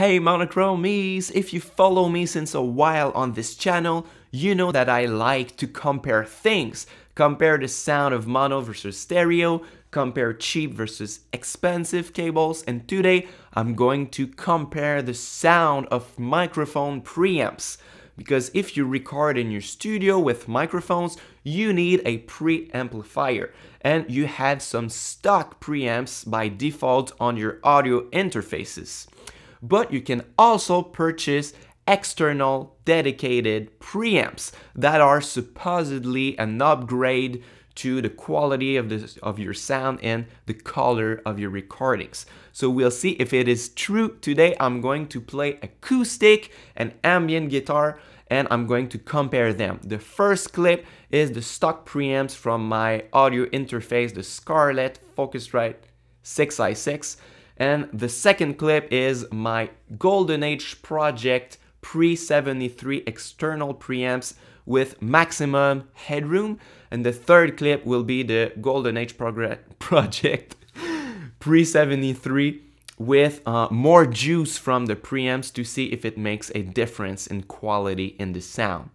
Hey monochromies, if you follow me since a while on this channel, you know that I like to compare things. Compare the sound of mono versus stereo, compare cheap versus expensive cables, and today I'm going to compare the sound of microphone preamps. Because if you record in your studio with microphones, you need a preamplifier. And you have some stock preamps by default on your audio interfaces. But you can also purchase external dedicated preamps that are supposedly an upgrade to the quality of your sound and the color of your recordings. So we'll see if it is true. Today I'm going to play acoustic and ambient guitar and I'm going to compare them. The first clip is the stock preamps from my audio interface, the Scarlett Focusrite 6i6. And the second clip is my Golden Age Project Pre-73 external preamps with maximum headroom. And the third clip will be the Golden Age Project Pre-73 with more juice from the preamps to see if it makes a difference in quality in the sound.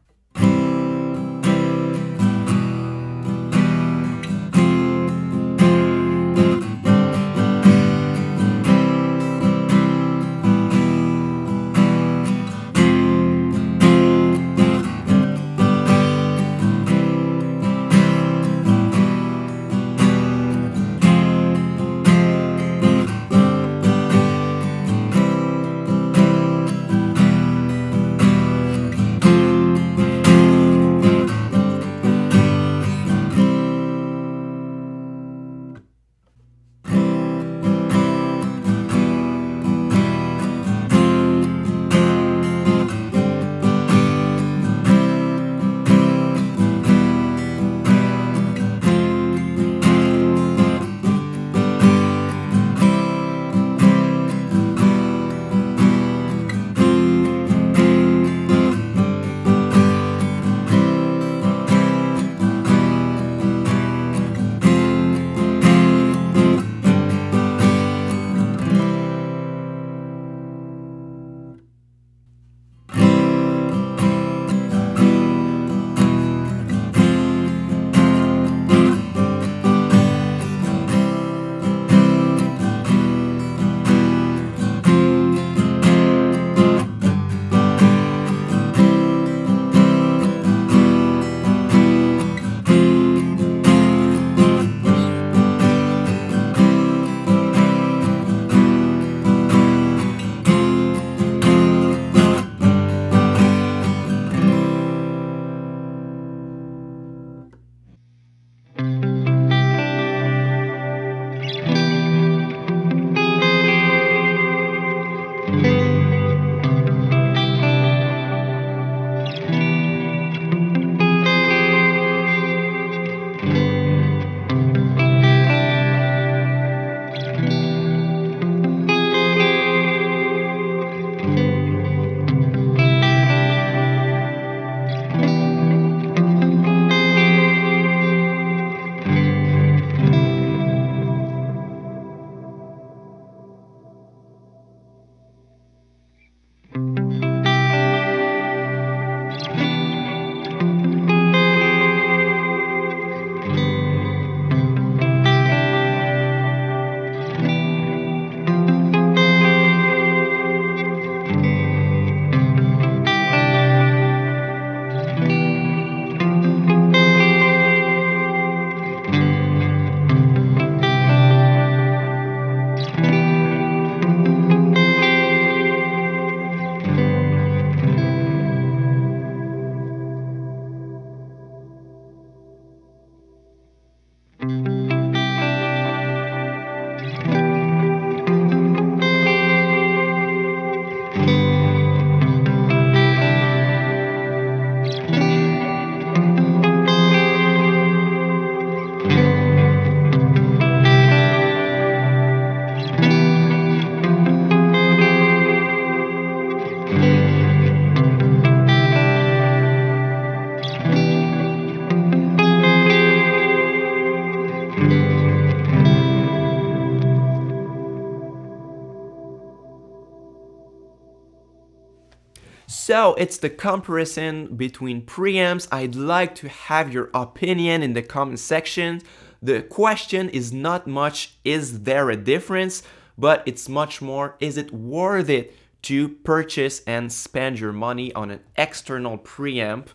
So it's the comparison between preamps. I'd like to have your opinion in the comment section. The question is not much, is there a difference? But it's much more, is it worth it to purchase and spend your money on an external preamp?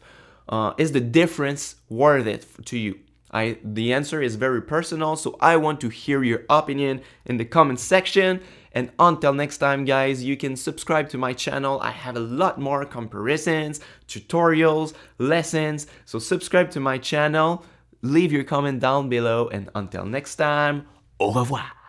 Is the difference worth it to you? The answer is very personal, so I want to hear your opinion in the comment section. And until next time, guys, you can subscribe to my channel. I have a lot more comparisons, tutorials, lessons. So subscribe to my channel, leave your comment down below, and until next time, au revoir!